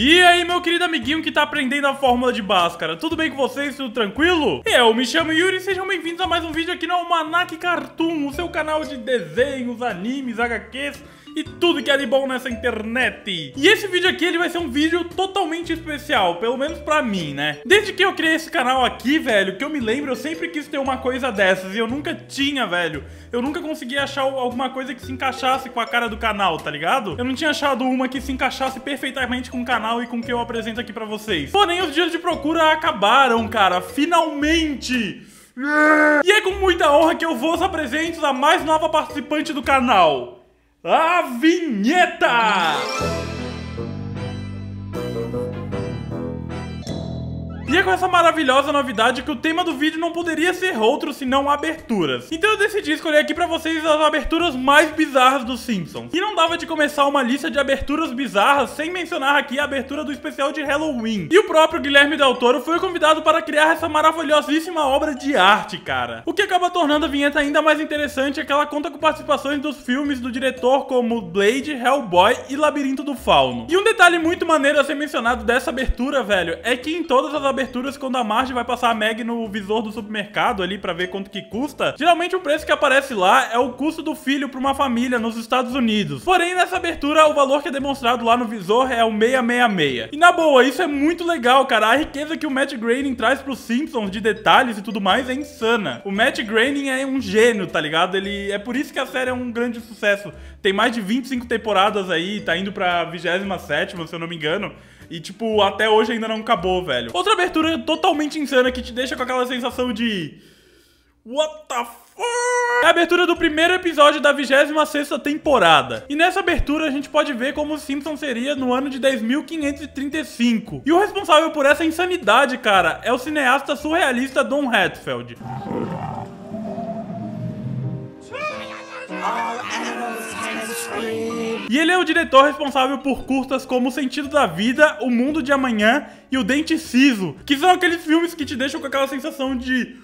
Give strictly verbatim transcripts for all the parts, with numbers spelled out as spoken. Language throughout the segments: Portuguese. E aí, meu querido amiguinho que tá aprendendo a fórmula de Bhaskara, tudo bem com vocês? Tudo tranquilo? Eu me chamo Yuri e sejam bem-vindos a mais um vídeo aqui no Almanaque Cartoon, o seu canal de desenhos, animes, agás quês e tudo que é de bom nessa internet. E esse vídeo aqui, ele vai ser um vídeo totalmente especial, pelo menos pra mim, né? Desde que eu criei esse canal aqui, velho, que eu me lembro, eu sempre quis ter uma coisa dessas e eu nunca tinha, velho. Eu nunca consegui achar alguma coisa que se encaixasse com a cara do canal, tá ligado? Eu não tinha achado uma que se encaixasse perfeitamente com o canal e com o que eu apresento aqui pra vocês. Porém, os dias de procura acabaram, cara, finalmente! E é com muita honra que eu vos apresento a mais nova participante do canal, a vinheta! E é com essa maravilhosa novidade que o tema do vídeo não poderia ser outro senão aberturas. Então eu decidi escolher aqui pra vocês as aberturas mais bizarras dos Simpsons. E não dava de começar uma lista de aberturas bizarras sem mencionar aqui a abertura do especial de Halloween. E o próprio Guilherme Del Toro foi convidado para criar essa maravilhosíssima obra de arte, cara. O que acaba tornando a vinheta ainda mais interessante é que ela conta com participações dos filmes do diretor como Blade, Hellboy e Labirinto do Fauno. E um detalhe muito maneiro a ser mencionado dessa abertura, velho, é que em todas as aberturas, quando a Marge vai passar a Maggie no visor do supermercado ali pra ver quanto que custa, geralmente o preço que aparece lá é o custo do filho pra uma família nos Estados Unidos. Porém, nessa abertura, o valor que é demonstrado lá no visor é o seiscentos e sessenta e seis. E na boa, isso é muito legal, cara. A riqueza que o Matt Groening traz pros Simpsons de detalhes e tudo mais é insana. O Matt Groening é um gênio, tá ligado? Ele... É por isso que a série é um grande sucesso. Tem mais de vinte e cinco temporadas aí, tá indo pra vigésima sétima, se eu não me engano. E, tipo, até hoje ainda não acabou, velho. Outra abertura totalmente insana que te deixa com aquela sensação de... What the fuck? É a abertura do primeiro episódio da vigésima sexta temporada. E nessa abertura a gente pode ver como o Simpson seria no ano de dez mil quinhentos e trinta e cinco. E o responsável por essa insanidade, cara, é o cineasta surrealista Don Hetfeld. E ele é o diretor responsável por curtas como O Sentido da Vida, O Mundo de Amanhã e O Dente Siso, que são aqueles filmes que te deixam com aquela sensação de...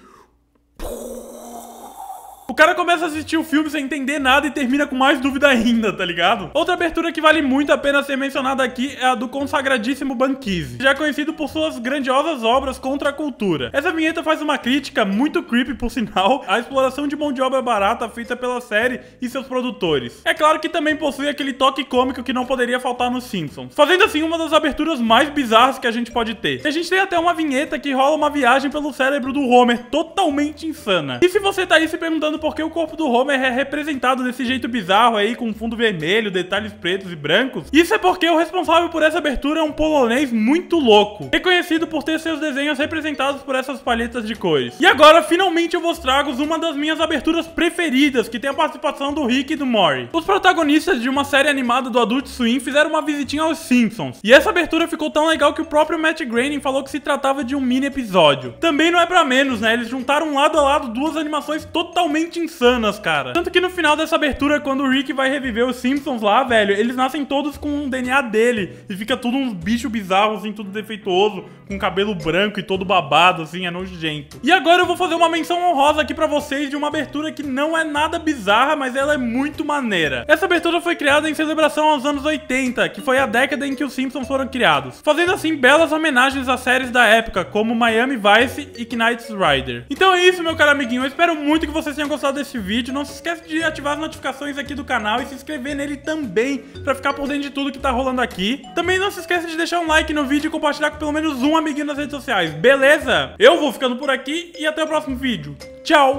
O cara começa a assistir o filme sem entender nada e termina com mais dúvida ainda, tá ligado? Outra abertura que vale muito a pena ser mencionada aqui é a do consagradíssimo Banksy, já conhecido por suas grandiosas obras contra a cultura. Essa vinheta faz uma crítica, muito creepy por sinal, à exploração de mão de obra barata feita pela série e seus produtores. É claro que também possui aquele toque cômico que não poderia faltar nos Simpsons, fazendo assim uma das aberturas mais bizarras que a gente pode ter. E a gente tem até uma vinheta que rola uma viagem pelo cérebro do Homer totalmente insana. E se você tá aí se perguntando porque o corpo do Homer é representado desse jeito bizarro aí, com fundo vermelho, detalhes pretos e brancos, isso é porque o responsável por essa abertura é um polonês muito louco, reconhecido por ter seus desenhos representados por essas palhetas de cores. E agora, finalmente, eu vos trago uma das minhas aberturas preferidas, que tem a participação do Rick e do Morty. Os protagonistas de uma série animada do Adult Swim fizeram uma visitinha aos Simpsons, e essa abertura ficou tão legal que o próprio Matt Groening falou que se tratava de um mini episódio. Também não é pra menos, né? Eles juntaram lado a lado duas animações totalmente insanas, cara. Tanto que no final dessa abertura, quando o Rick vai reviver os Simpsons lá, velho, eles nascem todos com o D N A dele e fica tudo uns bichos bizarros, assim, tudo defeituoso, com cabelo branco e todo babado, assim, é nojento. E agora eu vou fazer uma menção honrosa aqui pra vocês de uma abertura que não é nada bizarra, mas ela é muito maneira. Essa abertura foi criada em celebração aos anos oitenta, que foi a década em que os Simpsons foram criados, fazendo, assim, belas homenagens a séries da época, como Miami Vice e Knight Rider. Então é isso, meu caro amiguinho, eu espero muito que vocês tenham gostado desse vídeo. Não se esquece de ativar as notificações aqui do canal e se inscrever nele também pra ficar por dentro de tudo que tá rolando aqui. Também não se esquece de deixar um like no vídeo e compartilhar com pelo menos um amiguinho nas redes sociais, beleza? Eu vou ficando por aqui e até o próximo vídeo. Tchau!